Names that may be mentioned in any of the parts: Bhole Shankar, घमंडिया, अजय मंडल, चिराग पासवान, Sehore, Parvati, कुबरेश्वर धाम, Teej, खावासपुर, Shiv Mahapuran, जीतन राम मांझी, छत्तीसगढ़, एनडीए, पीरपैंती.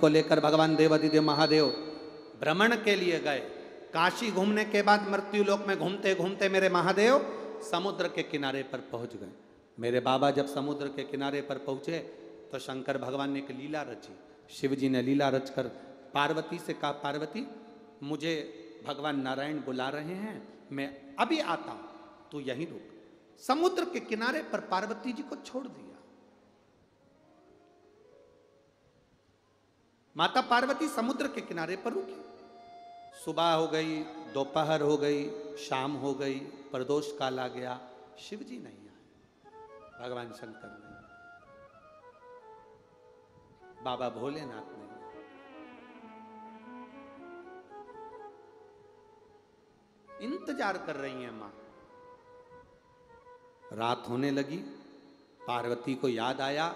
को लेकर भगवान देवादिदेव महादेव भ्रमण के लिए गए। काशी घूमने के बाद मृत्युलोक में घूमते घूमते मेरे महादेव समुद्र के किनारे पर पहुंच गए। मेरे बाबा जब समुद्र के किनारे पर पहुंचे तो शंकर भगवान ने एक लीला रची। शिव जी ने लीला रचकर पार्वती से कहा, पार्वती मुझे भगवान नारायण बुला रहे हैं, मैं अभी आता हूं, तू यहीं रुक। समुद्र के किनारे पर पार्वती जी को छोड़ दिया। माता पार्वती समुद्र के किनारे पर रुकी। सुबह हो गई, दोपहर हो गई, शाम हो गई, प्रदोष काल आ गया, शिव जी नहीं आए, भगवान शंकर नहीं, बाबा भोलेनाथ नहीं। इंतजार कर रही है मां। रात होने लगी, पार्वती को याद आया,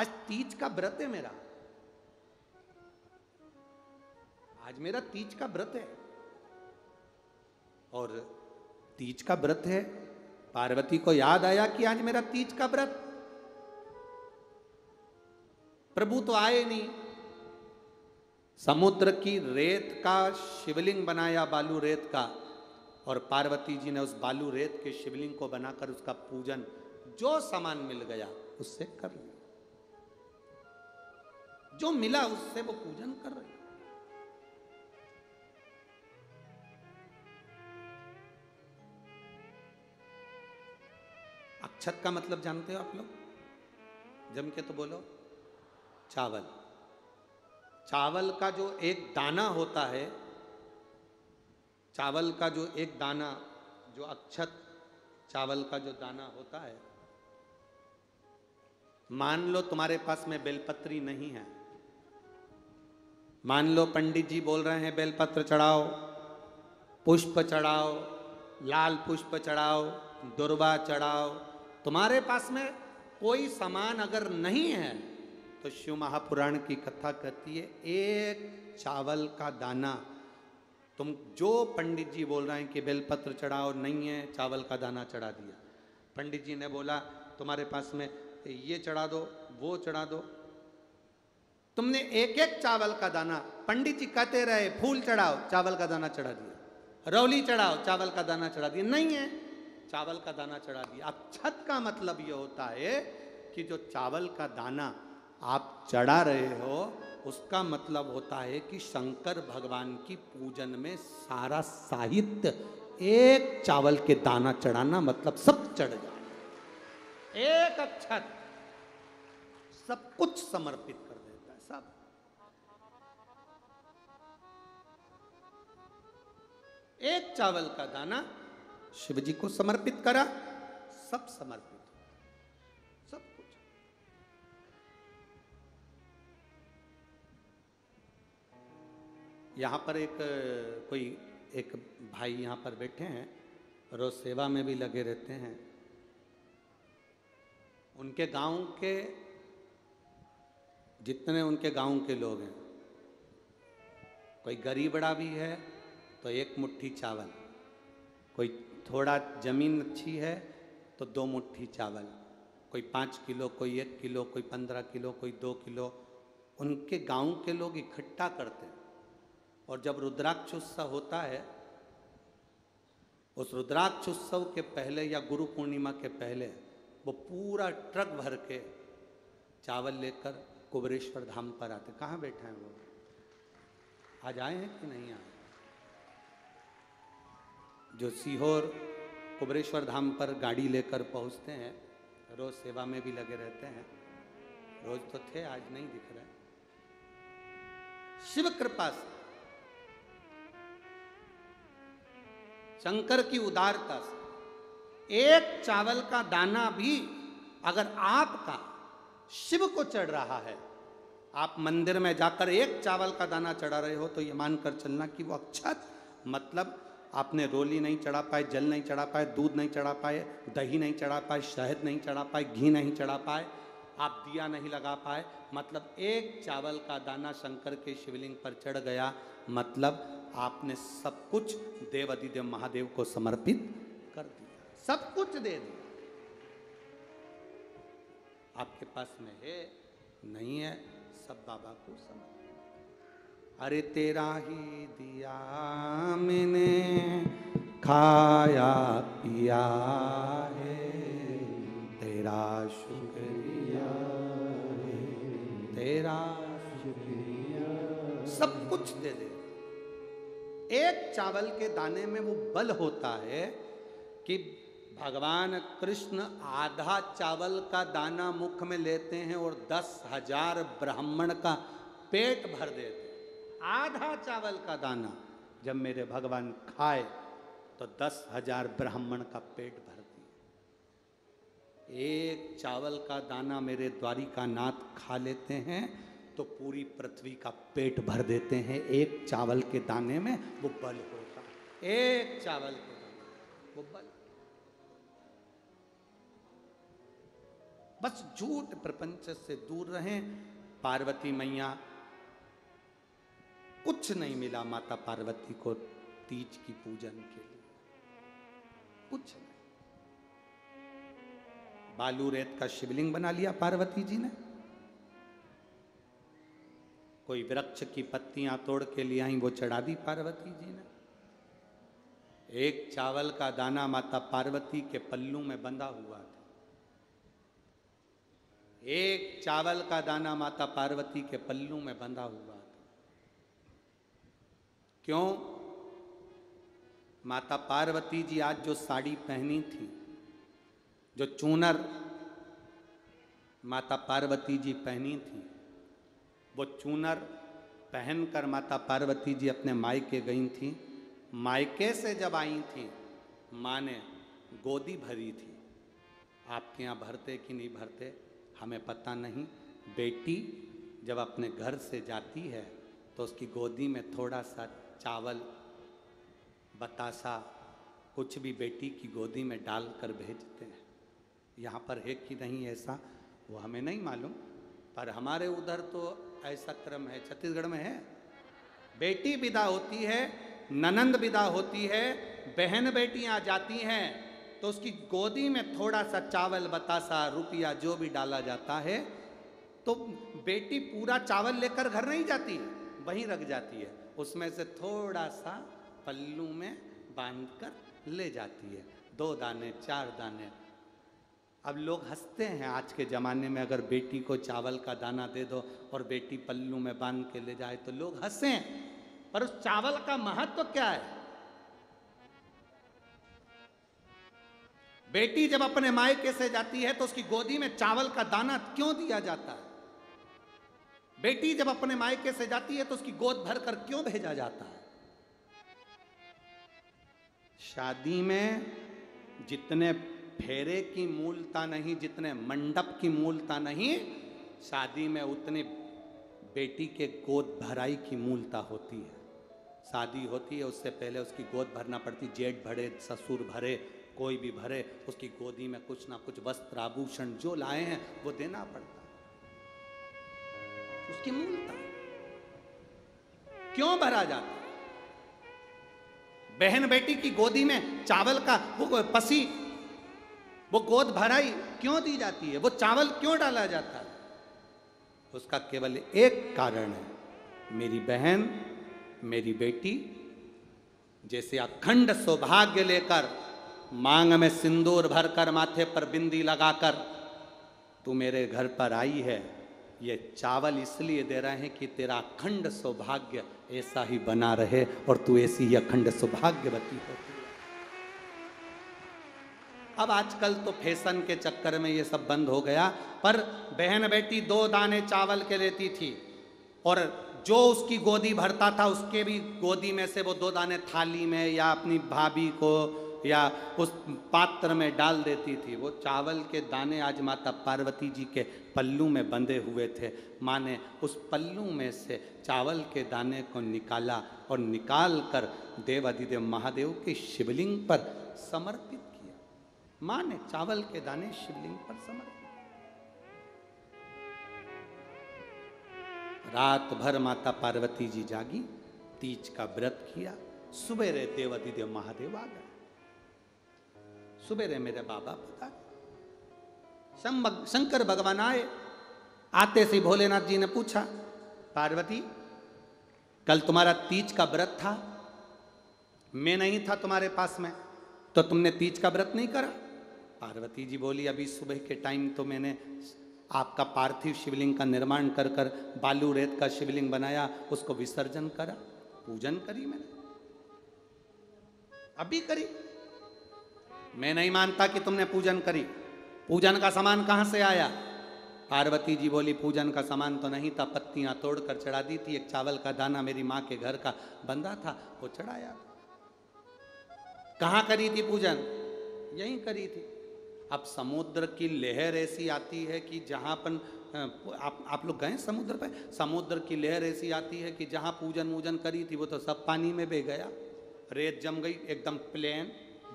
आज तीज का व्रत है मेरा, आज मेरा तीज का व्रत है। और तीज का व्रत है, पार्वती को याद आया कि आज मेरा तीज का व्रत, प्रभु तो आए नहीं। समुद्र की रेत का शिवलिंग बनाया, बालू रेत का, और पार्वती जी ने उस बालू रेत के शिवलिंग को बनाकर उसका पूजन, जो सामान मिल गया उससे कर लिया, जो मिला उससे वो पूजन कर रही। अक्षत का मतलब जानते हो आप लोग? जम के तो बोलो, चावल। चावल का जो एक दाना होता है, चावल का जो एक दाना, जो अक्षत चावल का जो दाना होता है, मान लो तुम्हारे पास में बेलपत्री नहीं है, मान लो पंडित जी बोल रहे हैं बेलपत्र चढ़ाओ, पुष्प चढ़ाओ, लाल पुष्प चढ़ाओ, दुर्वा चढ़ाओ, तुम्हारे पास में कोई सामान अगर नहीं है तो शिव महापुराण की कथा कहती है एक चावल का दाना, तुम जो पंडित जी बोल रहे हैं कि बेलपत्र चढ़ाओ नहीं है, चावल का दाना चढ़ा दिया। पंडित जी ने बोला तुम्हारे पास में ये चढ़ा दो, वो चढ़ा दो, तुमने एक एक चावल का दाना, पंडित जी कहते रहे फूल चढ़ाओ, चावल का दाना चढ़ा दिया, रौली चढ़ाओ, चावल का दाना चढ़ा दिया, नहीं है चावल का दाना चढ़ा दिया। अब छत का मतलब ये होता है कि जो चावल का दाना आप चढ़ा रहे हो उसका मतलब होता है कि शंकर भगवान की पूजन में सारा साहित्य, एक चावल के दाना चढ़ाना मतलब सब चढ़ जाए, एक अक्षत सब कुछ समर्पित कर देता है सब। एक चावल का दाना शिव जी को समर्पित करा, सब समर्पित, यहाँ पर एक भाई यहाँ पर बैठे हैं, रोज सेवा में भी लगे रहते हैं। उनके गांव के जितने उनके गांव के लोग हैं, कोई गरीबड़ा भी है तो एक मुट्ठी चावल, कोई थोड़ा जमीन अच्छी है तो 2 मुट्ठी चावल, कोई 5 किलो, कोई 1 किलो, कोई 15 किलो, कोई 2 किलो, उनके गांव के लोग इकट्ठा करते हैं। और जब रुद्राक्ष उत्सव होता है, उस रुद्राक्ष उत्सव के पहले या गुरु पूर्णिमा के पहले वो पूरा ट्रक भर के चावल लेकर कुबरेश्वर धाम पर आते। कहाँ बैठे हैं वो? आज आए हैं कि नहीं आए? जो सीहोर कुबरेश्वर धाम पर गाड़ी लेकर पहुँचते हैं, रोज सेवा में भी लगे रहते हैं, रोज तो थे, आज नहीं दिख रहे। शिव कृपा से, शंकर की उदारता से, एक चावल का दाना भी अगर आपका शिव को चढ़ रहा है, आप मंदिर में जाकर एक चावल का दाना चढ़ा रहे हो तो ये मानकर चलना कि वो अक्षत, मतलब आपने रोली नहीं चढ़ा पाए, जल नहीं चढ़ा पाए, दूध नहीं चढ़ा पाए, दही नहीं चढ़ा पाए, शहद नहीं चढ़ा पाए, घी नहीं चढ़ा पाए, आप दिया नहीं लगा पाए, मतलब एक चावल का दाना शंकर के शिवलिंग पर चढ़ गया, मतलब आपने सब कुछ देव अधिदेव महादेव को समर्पित कर दिया, सब कुछ दे दिया। आपके पास में है नहीं है, सब बाबा को समझ। अरे तेरा ही दिया मैंने खाया पिया है, तेरा शुक्रिया है, तेरा शुक्रिया। सब कुछ दे दे। एक चावल के दाने में वो बल होता है कि भगवान कृष्ण आधा चावल का दाना मुख में लेते हैं और 10,000 ब्राह्मण का पेट भर देते हैं। आधा चावल का दाना जब मेरे भगवान खाए तो 10,000 ब्राह्मण का पेट भर दिए। एक चावल का दाना मेरे द्वारिका नाथ खा लेते हैं तो पूरी पृथ्वी का पेट भर देते हैं। एक चावल के दाने में वो बल होता है। एक चावल के दाने वो बल। बस झूठ प्रपंच से दूर रहें। पार्वती मैया, कुछ नहीं मिला माता पार्वती को तीज की पूजन के लिए, कुछ नहीं। बालू रेत का शिवलिंग बना लिया पार्वती जी ने, कोई वृक्ष की पत्तियां तोड़ के लिए आई वो चढ़ा दी पार्वती जी ने। एक चावल का दाना माता पार्वती के पल्लू में बंधा हुआ था। एक चावल का दाना माता पार्वती के पल्लू में बंधा हुआ था। क्यों? माता पार्वती जी आज जो साड़ी पहनी थी, जो चूनर माता पार्वती जी पहनी थी, वो चूनर पहनकर माता पार्वती जी अपने मायके गई थी। मायके से जब आई थी, माँ ने गोदी भरी थी। आपके यहाँ भरते कि नहीं भरते हमें पता नहीं। बेटी जब अपने घर से जाती है तो उसकी गोदी में थोड़ा सा चावल, बतासा, कुछ भी बेटी की गोदी में डाल कर भेजते हैं। यहाँ पर है कि नहीं ऐसा वो हमें नहीं मालूम, पर हमारे उधर तो ऐसा क्रम है। छत्तीसगढ़ में है, बेटी विदा होती है, ननंद विदा होती है, बहन बेटियाँ जाती हैं तो उसकी गोदी में थोड़ा सा चावल, बतासा, रुपया जो भी डाला जाता है। तो बेटी पूरा चावल लेकर घर नहीं जाती, वहीं रख जाती है, उसमें से थोड़ा सा पल्लू में बांधकर ले जाती है। 2 दाने 4 दाने। अब लोग हंसते हैं आज के ज़माने में, अगर बेटी को चावल का दाना दे दो और बेटी पल्लू में बांध के ले जाए तो लोग हंसें, पर उस चावल का महत्व तो क्या है? बेटी जब अपने मायके से जाती है तो उसकी गोदी में चावल का दाना क्यों दिया जाता है? बेटी जब अपने मायके से जाती है तो उसकी गोद भर कर क्यों भेजा जाता है? शादी में जितने फेरे की मूलता नहीं, जितने मंडप की मूलता नहीं, शादी में उतनी बेटी के गोद भराई की मूलता होती है। शादी होती है उससे पहले उसकी गोद भरना पड़ती। जेठ भरे, ससुर भरे, कोई भी भरे, उसकी गोदी में कुछ ना कुछ वस्त्र, आभूषण जो लाए हैं वो देना पड़ता है। उसकी मूलता क्यों भरा जाता? बहन बेटी की गोदी में चावल का वो पसी, वो गोद भराई क्यों दी जाती है? वो चावल क्यों डाला जाता है? उसका केवल एक कारण है, मेरी बहन, मेरी बेटी जैसे अखंड सौभाग्य लेकर, मांग में सिंदूर भरकर, माथे पर बिंदी लगाकर तू मेरे घर पर आई है, ये चावल इसलिए दे रहे हैं कि तेरा अखंड सौभाग्य ऐसा ही बना रहे और तू ऐसी ही अखंड सौभाग्यवती होती है। अब आजकल तो फैशन के चक्कर में ये सब बंद हो गया, पर बहन बेटी 2 दाने चावल के लेती थी और जो उसकी गोदी भरता था उसके भी गोदी में से वो 2 दाने थाली में या अपनी भाभी को या उस पात्र में डाल देती थी। वो चावल के दाने आज माता पार्वती जी के पल्लू में बंधे हुए थे। माँ ने उस पल्लू में से चावल के दाने को निकाला और निकाल कर देवाधिदेव महादेव के शिवलिंग पर समर्पित किया। माँ ने चावल के दाने शिवलिंग पर समर्पित। रात भर माता पार्वती जी जागी, तीज का व्रत किया, सुबेरे देवाधिदेव महादेव आ गए। सुबेरे मेरे बाबा पता शंकर भगवान आए, आते से भोलेनाथ जी ने पूछा, पार्वती कल तुम्हारा तीज का व्रत था, मैं नहीं था तुम्हारे पास में, तो तुमने तीज का व्रत नहीं करा? पार्वती जी बोली, अभी सुबह के टाइम तो मैंने आपका पार्थिव शिवलिंग का निर्माण कर कर बालू रेत का शिवलिंग बनाया, उसको विसर्जन करा, पूजन करी मैंने, अभी करी। मैं नहीं मानता कि तुमने पूजन करी, पूजन का सामान कहां से आया? पार्वती जी बोली, पूजन का सामान तो नहीं था, पत्तियां तोड़कर चढ़ा दी थी, एक चावल का दाना मेरी माँ के घर का बंदा था वो चढ़ाया। कहाँ करी थी पूजन? यहीं करी थी। अब समुद्र की लहर ऐसी आती है कि जहाँ पर आप लोग गए समुद्र पे, समुद्र की लहर ऐसी आती है कि जहाँ पूजन वूजन करी थी वो तो सब पानी में बह गया, रेत जम गई, एकदम प्लेन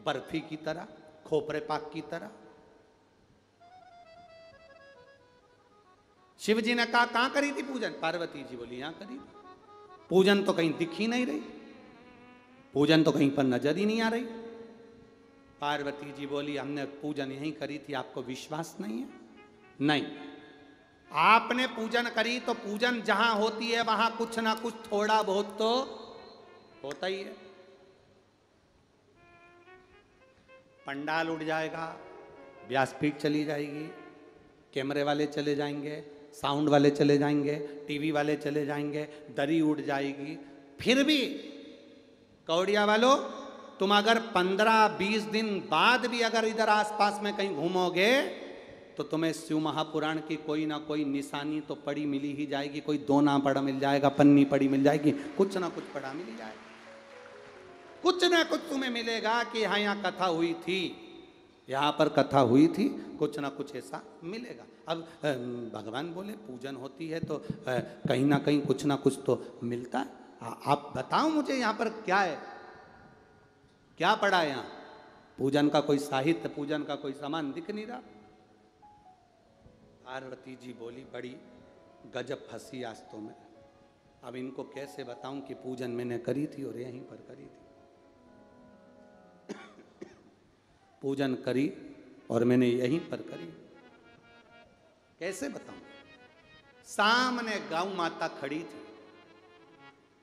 बर्फी की तरह, खोपरे पाक की तरह। शिव जी ने कहा, कहाँ करी थी पूजन? पार्वती जी बोली, यहाँ करी। पूजन तो कहीं दिख ही नहीं रही, पूजन तो कहीं पर नजर ही नहीं आ रही। पार्वती जी बोली, हमने पूजन यहीं करी थी, आपको विश्वास नहीं है? नहीं, आपने पूजन करी तो पूजन जहां होती है वहां कुछ ना कुछ थोड़ा बहुत तो होता ही है। पंडाल उड़ जाएगा, व्यासपीठ चली जाएगी, कैमरे वाले चले जाएंगे, साउंड वाले चले जाएंगे, टीवी वाले चले जाएंगे, दरी उड़ जाएगी। फिर भी कौड़िया वालों, तुम अगर 15-20 दिन बाद भी अगर इधर आसपास में कहीं घूमोगे तो तुम्हें शिव महापुराण की कोई ना कोई निशानी तो पड़ी मिली ही जाएगी, कोई दोना पड़ा मिल जाएगा, पन्नी पड़ी मिल जाएगी, कुछ ना कुछ पड़ा मिल जाएगा, कुछ ना कुछ तुम्हें मिलेगा कि हाँ यहाँ कथा हुई थी, यहाँ पर कथा हुई थी, कुछ ना कुछ ऐसा मिलेगा। अब भगवान बोले पूजन होती है तो कहीं ना कहीं कुछ ना कुछ तो मिलता है। आप बताओ मुझे यहाँ पर क्या है, क्या पड़ा है यहाँ? पूजन का कोई साहित्य, पूजन का कोई सामान दिख नहीं रहा। पार्वती जी बोली, बड़ी गजब फंसी आज तो मैं, अब इनको कैसे बताऊं कि पूजन मैंने करी थी और यहीं पर करी थी। पूजन करी और मैंने यहीं पर करी, कैसे बताऊं? सामने गौ माता खड़ी थी।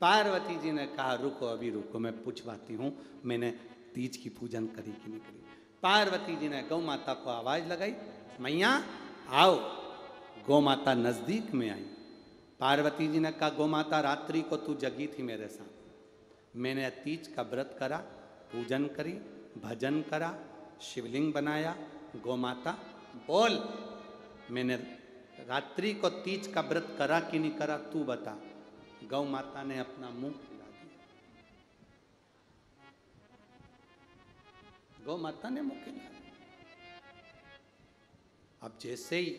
पार्वती जी ने कहा, रुको अभी रुको, मैं पूछवाती हूँ मैंने तीज की पूजन करी कि नहीं करी। पार्वती जी ने गौ माता को आवाज लगाई, मैया आओ। गौ माता नजदीक में आई। पार्वती जी ने कहा, गौ माता रात्रि को तू जगी थी मेरे साथ, मैंने तीज का व्रत करा, पूजन करी, भजन करा, शिवलिंग बनाया। गौ माता बोल, मैंने रात्रि को तीज का व्रत करा कि नहीं करा, तू बता। गौ माता ने अपना मुंह फुला दिया, गौ माता ने मुंह फुला दिया। अब जैसे ही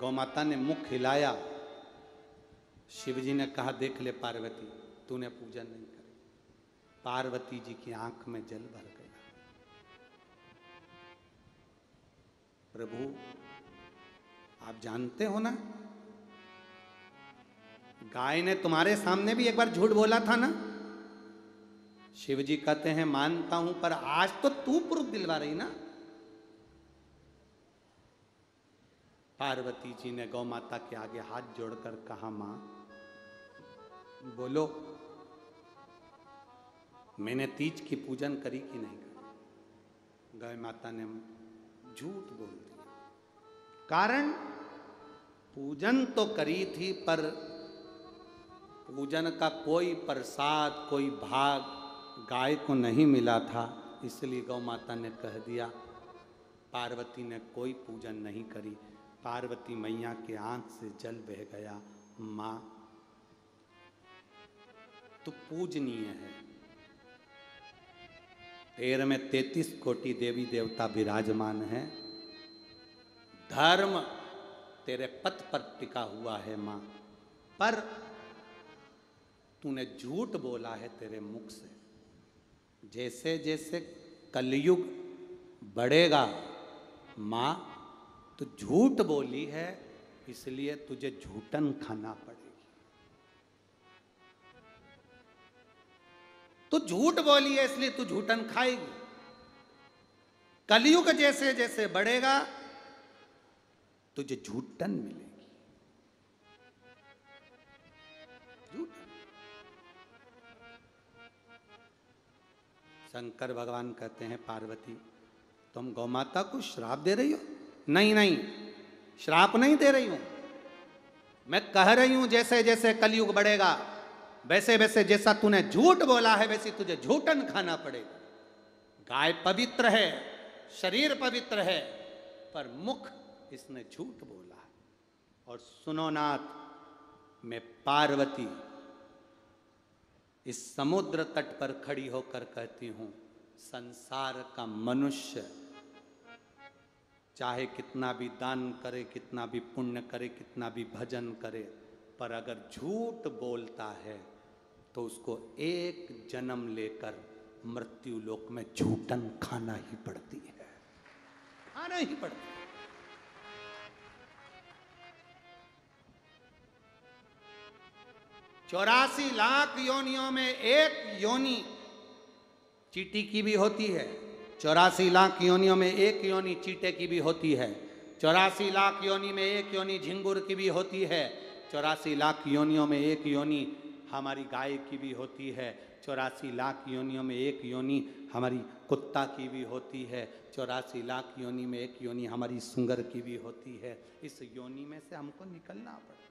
गौ माता ने मुंह खिलाया, शिव जी ने कहा, देख ले पार्वती, तूने पूजन नहीं करी। पार्वती जी की आंख में जल भर गया। प्रभु आप जानते हो ना, गाय ने तुम्हारे सामने भी एक बार झूठ बोला था ना। शिव जी कहते हैं, मानता हूं, पर आज तो तू प्रूफ दिलवा रही ना। पार्वती जी ने गौ माता के आगे हाथ जोड़कर कहा, मां बोलो मैंने तीज की पूजन करी कि नहीं करी? गौ माता ने झूठ बोल दिया। कारण, पूजन तो करी थी पर पूजन का कोई प्रसाद, कोई भाग गाय को नहीं मिला था, इसलिए गौ माता ने कह दिया पार्वती ने कोई पूजन नहीं करी। पार्वती मैया के आंख से जल बह गया। माँ तू पूजनीय है, तेरे में 33 कोटि देवी देवता विराजमान हैं, धर्म तेरे पथ पर टिका हुआ है माँ, पर तूने झूठ बोला है तेरे मुख से। जैसे जैसे कलयुग बढ़ेगा माँ, तू झूठ बोली है इसलिए तुझे झूठन खाना पड़ेगी। तू झूठ बोली है इसलिए तू झूठन खाएगी। कलयुग जैसे जैसे बढ़ेगा तुझे झूठन मिलेगी, झूठन। शंकर भगवान कहते हैं पार्वती तुम गौमाता को श्राप दे रही हो? नहीं नहीं, श्राप नहीं दे रही हूं, मैं कह रही हूं जैसे जैसे कलयुग बढ़ेगा वैसे वैसे जैसा तूने झूठ बोला है वैसे तुझे झूठन खाना पड़ेगा। गाय पवित्र है, शरीर पवित्र है, पर मुख इसने झूठ बोला। और सुनो नाथ, मैं पार्वती इस समुद्र तट पर खड़ी होकर कहती हूं, संसार का मनुष्य चाहे कितना भी दान करे, कितना भी पुण्य करे, कितना भी भजन करे, पर अगर झूठ बोलता है तो उसको एक जन्म लेकर मृत्यु लोक में झूठन खाना ही पड़ती है, खाना ही पड़ती है। चौरासी लाख योनियों में एक योनि चींटी की भी होती है, 84 लाख योनियों में एक योनि चींटे की भी होती है, 84 लाख योनि में एक योनि झिंगुर की भी होती है, 84 लाख योनियों में एक योनि हमारी गाय की भी होती है, 84 लाख योनियों में एक योनि हमारी कुत्ता की भी होती है, 84 लाख योनि में एक योनि हमारी सुंगर की भी होती है। इस योनि में से हमको निकलना पड़ता है।